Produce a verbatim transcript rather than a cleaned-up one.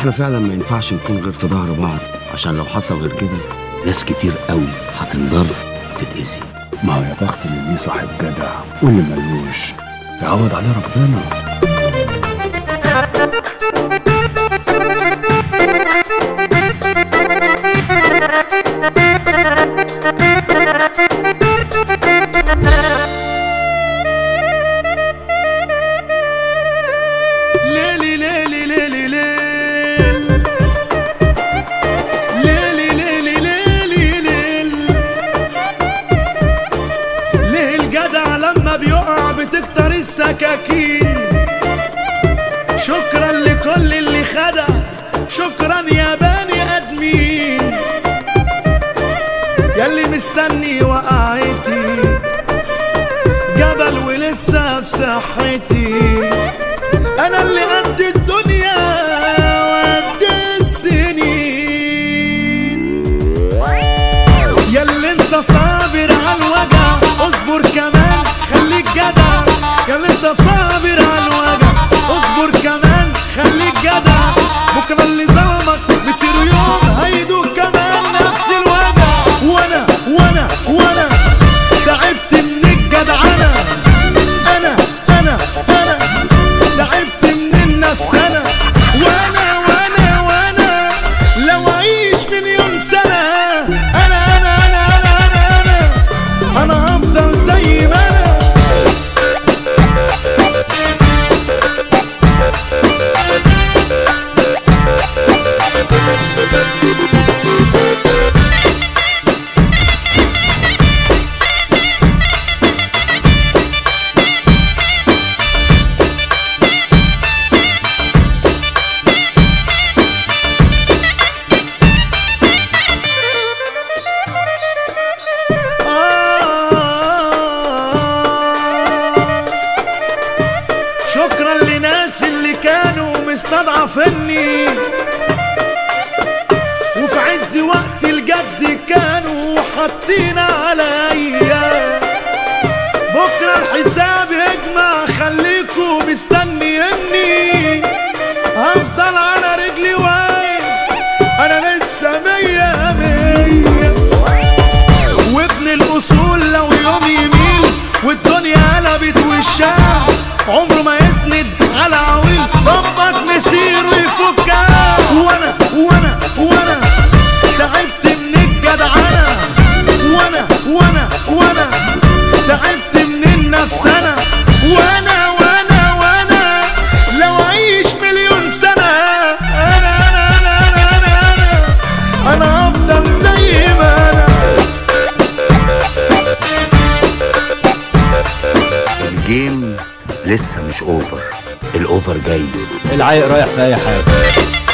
احنا فعلا ما ينفعش نكون غير في ظهر بعض، عشان لو حصل غير كده ناس كتير قوي هتنضر وتتأذي. ما هو يا بخت اللي ليه صاحب جدع واللي ملوش يعوض عليه ربنا. بتكتر السكاكين، شكرا لكل اللي خدع، شكرا يا بني ادمين ياللي مستني وقعتي جبل ولسه بصحتي. انا اللي قد الدنيا وقد السنين، ياللي انت صابر على الوجع اصبر كمان خليك جدع، ياللي انت صابر على الوجع اصبر كمان خليك جدع، بكره اللي ظلمك بيصير يوم هيدوك كمان نفس الوجع. وانا وانا وانا تعبت من الجدعنه، انا انا انا تعبت من النفس، انا وانا وانا وانا لو اعيش مليون سنه انا انا انا انا انا انا, أنا هفضل زي ما انا. شكرا لناس اللي كانوا مستضعفني وفي عز وقت الجد كانوا حاطين عليا، بكره الحساب يجمع خليكوا مستنيني، هفضل على رجلي واقف انا لسه مية مية، وابن الاصول لو يوم يميل والدنيا قلبت وشها عمره ما يسند على عويل ربك مسيره يفكها. وانا وانا وانا تعبت من الجدعنه، وانا وانا وانا تعبت من النفس، انا وانا وانا وانا لو اعيش مليون سنه انا انا انا انا انا انا, أنا هفضل زي ما انا. الجيم لسه مش اوفر، الاوفر جاي، العيق رايح في اي حاجه.